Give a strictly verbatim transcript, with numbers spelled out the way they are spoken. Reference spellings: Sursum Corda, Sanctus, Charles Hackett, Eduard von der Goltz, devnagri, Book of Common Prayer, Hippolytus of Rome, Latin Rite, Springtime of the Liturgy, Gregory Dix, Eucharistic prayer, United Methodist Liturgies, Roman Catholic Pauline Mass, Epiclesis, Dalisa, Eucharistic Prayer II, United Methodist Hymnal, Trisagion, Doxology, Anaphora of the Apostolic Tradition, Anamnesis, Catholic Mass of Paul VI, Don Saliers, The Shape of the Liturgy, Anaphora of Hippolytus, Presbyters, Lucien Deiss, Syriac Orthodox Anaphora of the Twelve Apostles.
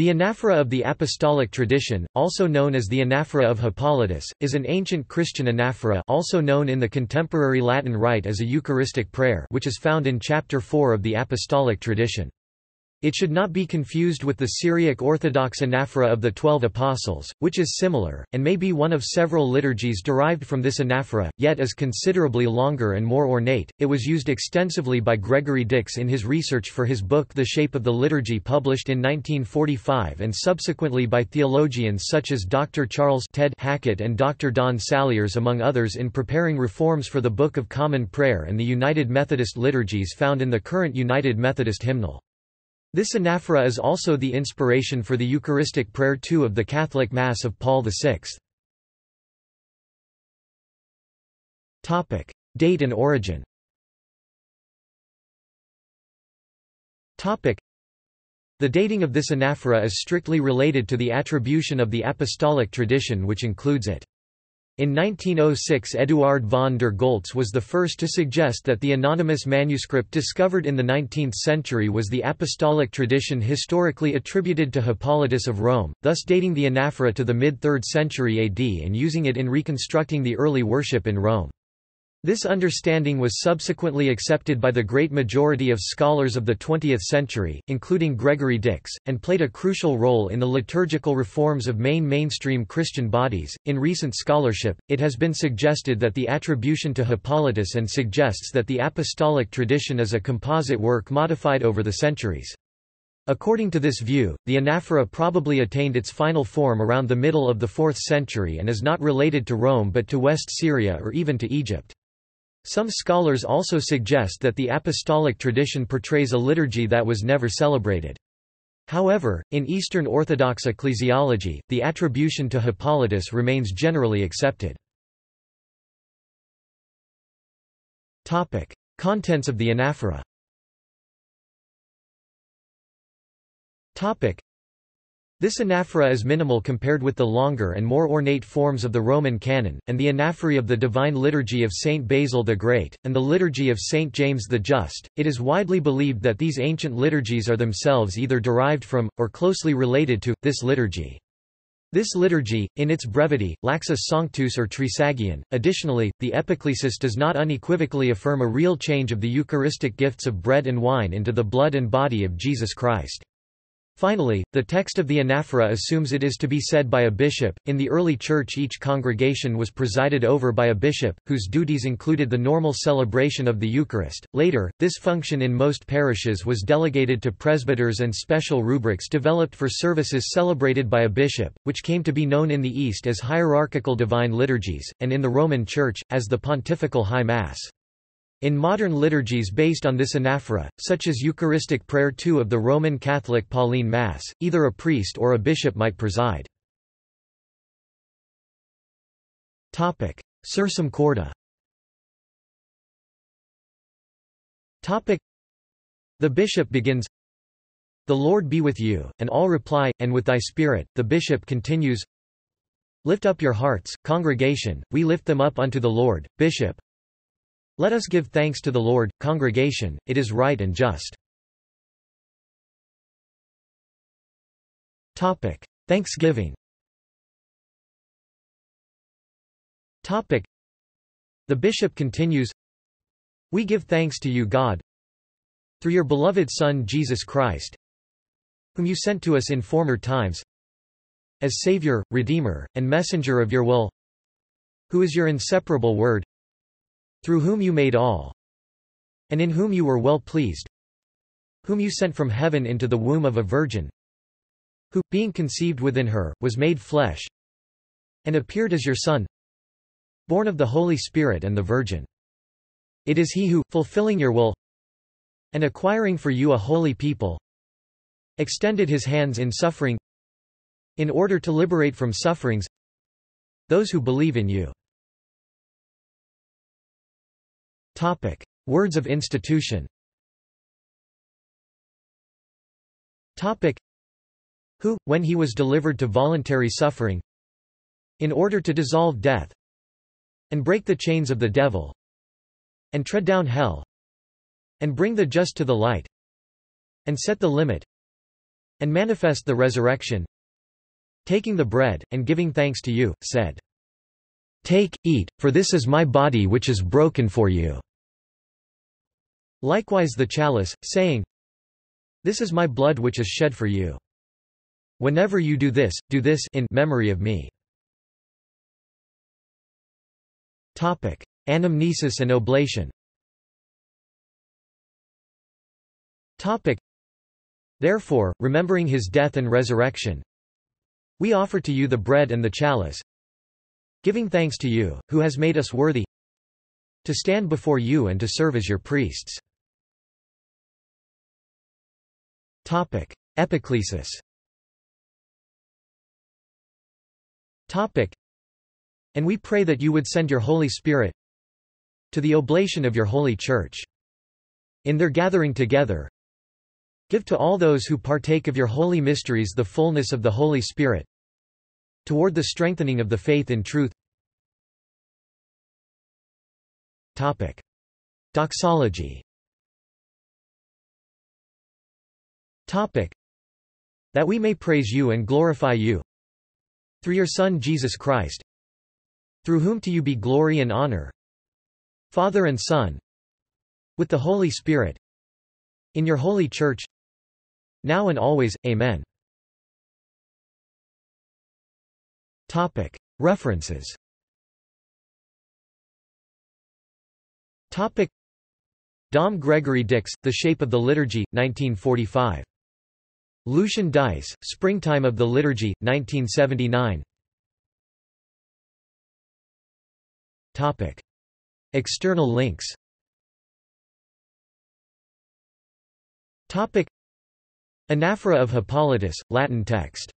The Anaphora of the Apostolic Tradition, also known as the Anaphora of Hippolytus, is an ancient Christian anaphora also known in the contemporary Latin Rite as a Eucharistic prayer which is found in Chapter four of the Apostolic Tradition. It should not be confused with the Syriac Orthodox Anaphora of the Twelve Apostles, which is similar, and may be one of several liturgies derived from this anaphora, yet is considerably longer and more ornate. It was used extensively by Gregory Dix in his research for his book The Shape of the Liturgy, published in nineteen forty-five, and subsequently by theologians such as Doctor Charles "Ted" Hackett and Doctor Don Saliers, among others, in preparing reforms for the Book of Common Prayer and the United Methodist Liturgies found in the current United Methodist Hymnal. This anaphora is also the inspiration for the Eucharistic Prayer two of the Catholic Mass of Paul the sixth. Topic: Date and origin. Topic: The dating of this anaphora is strictly related to the attribution of the apostolic tradition, which includes it. In nineteen oh six, Eduard von der Goltz was the first to suggest that the anonymous manuscript discovered in the nineteenth century was the apostolic tradition historically attributed to Hippolytus of Rome, thus dating the anaphora to the mid-third century A D and using it in reconstructing the early worship in Rome. This understanding was subsequently accepted by the great majority of scholars of the twentieth century, including Gregory Dix, and played a crucial role in the liturgical reforms of main mainstream Christian bodies. In recent scholarship, it has been suggested that the attribution to Hippolytus and suggests that the apostolic tradition is a composite work modified over the centuries. According to this view, the anaphora probably attained its final form around the middle of the fourth century and is not related to Rome but to West Syria or even to Egypt. Some scholars also suggest that the apostolic tradition portrays a liturgy that was never celebrated. However, in Eastern Orthodox ecclesiology, the attribution to Hippolytus remains generally accepted. Topic: Contents of the anaphora. Topic: This anaphora is minimal compared with the longer and more ornate forms of the Roman canon, and the anaphorae of the Divine Liturgy of Saint Basil the Great, and the Liturgy of Saint James the Just. It is widely believed that these ancient liturgies are themselves either derived from, or closely related to, this liturgy. This liturgy, in its brevity, lacks a Sanctus or Trisagion. Additionally, the Epiclesis does not unequivocally affirm a real change of the Eucharistic gifts of bread and wine into the blood and body of Jesus Christ. Finally, the text of the anaphora assumes it is to be said by a bishop. In the early Church, each congregation was presided over by a bishop, whose duties included the normal celebration of the Eucharist. Later, this function in most parishes was delegated to presbyters and special rubrics developed for services celebrated by a bishop, which came to be known in the East as hierarchical divine liturgies, and in the Roman Church, as the Pontifical High Mass. In modern liturgies based on this anaphora, such as Eucharistic Prayer two of the Roman Catholic Pauline Mass, either a priest or a bishop might preside. Topic: Sursum Corda. Topic: The bishop begins, "The Lord be with you," and all reply, "And with thy spirit." The bishop continues, "Lift up your hearts, congregation, we lift them up unto the Lord." Bishop: "Let us give thanks to the Lord, congregation, it is right and just." Topic: Thanksgiving. Topic: The bishop continues, "We give thanks to you, God, through your beloved Son Jesus Christ, whom you sent to us in former times, as Savior, Redeemer, and messenger of your will, who is your inseparable word, through whom you made all, and in whom you were well pleased, whom you sent from heaven into the womb of a virgin, who, being conceived within her, was made flesh, and appeared as your Son, born of the Holy Spirit and the Virgin. It is he who, fulfilling your will, and acquiring for you a holy people, extended his hands in suffering, in order to liberate from sufferings those who believe in you." Topic: Words of institution. Topic: Who, when he was delivered to voluntary suffering, in order to dissolve death, and break the chains of the devil, and tread down hell, and bring the just to the light, and set the limit, and manifest the resurrection, taking the bread, and giving thanks to you, said, Take, eat, for this is my body which is broken for you. Likewise the chalice, saying, This is my blood which is shed for you. Whenever you do this, do this in memory of me. Topic: Anamnesis and oblation. Topic: Therefore, remembering his death and resurrection, we offer to you the bread and the chalice, giving thanks to you, who has made us worthy to stand before you and to serve as your priests. Topic: Epiclesis. Topic: And we pray that you would send your Holy Spirit to the oblation of your Holy Church. In their gathering together, give to all those who partake of your holy mysteries the fullness of the Holy Spirit, toward the strengthening of the faith in truth. Topic: Doxology. Topic: That we may praise you and glorify you, through your Son Jesus Christ, through whom to you be glory and honor, Father and Son, with the Holy Spirit, in your Holy Church, now and always. Amen. Topic: References. Topic: Dom Gregory Dix, The Shape of the Liturgy, nineteen forty-five. Lucien Deiss, Springtime of the Liturgy, nineteen seventy-nine. Topic: External links. Topic: Anaphora of Hippolytus, Latin text.